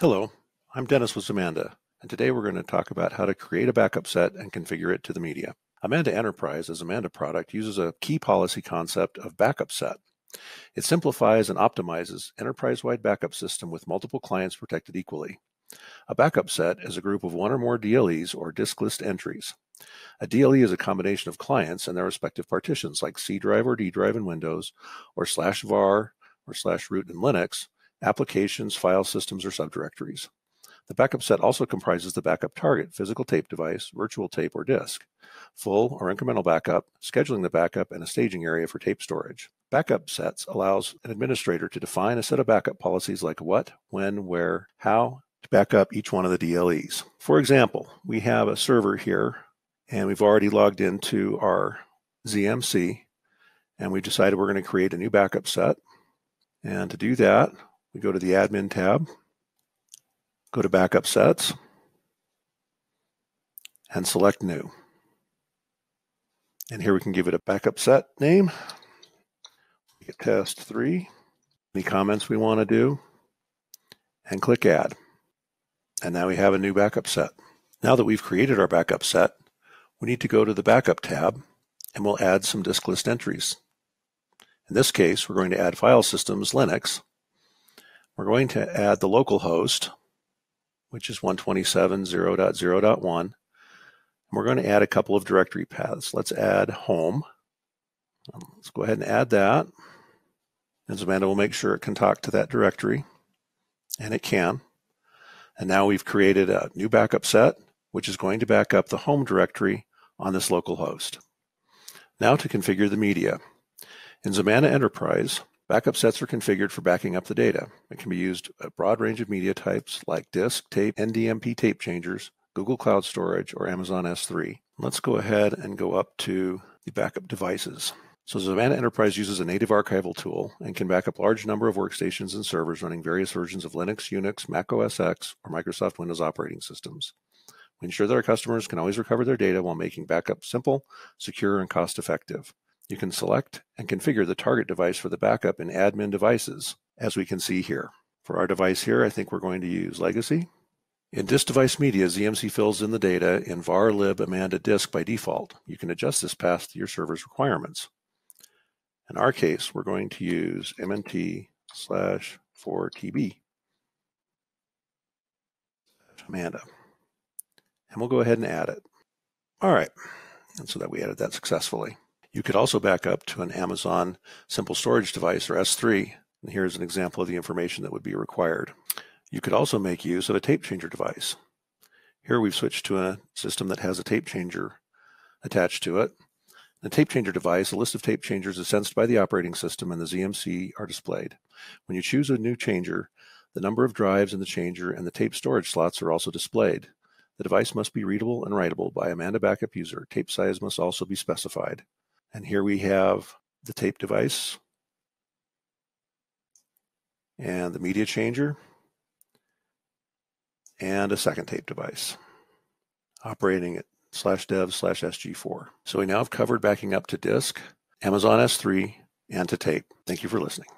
Hello, I'm Dennis with Amanda, and today we're going to talk about how to create a backup set and configure it to the media. Amanda Enterprise, as Amanda product, uses a key policy concept of backup set. It simplifies and optimizes enterprise-wide backup system with multiple clients protected equally. A backup set is a group of one or more DLEs or disk list entries. A DLE is a combination of clients and their respective partitions like C drive or D drive in Windows, or /var or /root in Linux, applications, file systems, or subdirectories. The backup set also comprises the backup target, physical tape device, virtual tape or disk, full or incremental backup, scheduling the backup, and a staging area for tape storage. Backup sets allows an administrator to define a set of backup policies like what, when, where, how to back up each one of the DLEs. For example, we have a server here, and we've already logged into our ZMC, and we decided we're going to create a new backup set. And to do that, we go to the Admin tab, go to Backup Sets, and select New. And here we can give it a backup set name, make it Test 3, any comments we want to do, and click Add. And now we have a new backup set. Now that we've created our backup set, we need to go to the Backup tab, and we'll add some disk list entries. In this case, we're going to add File Systems Linux. We're going to add the local host, which is 127.0.0.1. And we're going to add a couple of directory paths. Let's add home. Let's go ahead and add that. And Amanda will make sure it can talk to that directory. And it can. And now we've created a new backup set, which is going to back up the home directory on this local host. Now to configure the media. In Amanda Enterprise, backup sets are configured for backing up the data. It can be used at a broad range of media types like disk, tape, NDMP tape changers, Google Cloud Storage, or Amazon S3. Let's go ahead and go up to the backup devices. So Amanda Enterprise uses a native archival tool and can back up large number of workstations and servers running various versions of Linux, Unix, Mac OS X, or Microsoft Windows operating systems. We ensure that our customers can always recover their data while making backup simple, secure, and cost-effective. You can select and configure the target device for the backup in Admin Devices, as we can see here. For our device here, I think we're going to use Legacy. In Disk Device Media, ZMC fills in the data in var lib Amanda disk by default. You can adjust this path to your server's requirements. In our case, we're going to use MNT/4TB Amanda. And we'll go ahead and add it. All right, and so that we added that successfully. You could also back up to an Amazon Simple Storage Device, or S3, and here's an example of the information that would be required. You could also make use of a tape changer device. Here we've switched to a system that has a tape changer attached to it. The tape changer device, a list of tape changers is sensed by the operating system and the ZMC are displayed. When you choose a new changer, the number of drives in the changer and the tape storage slots are also displayed. The device must be readable and writable by Amanda Backup User. Tape size must also be specified. And here we have the tape device and the media changer and a second tape device operating at /dev/sg4. So we now have covered backing up to disk, Amazon S3, and to tape. Thank you for listening.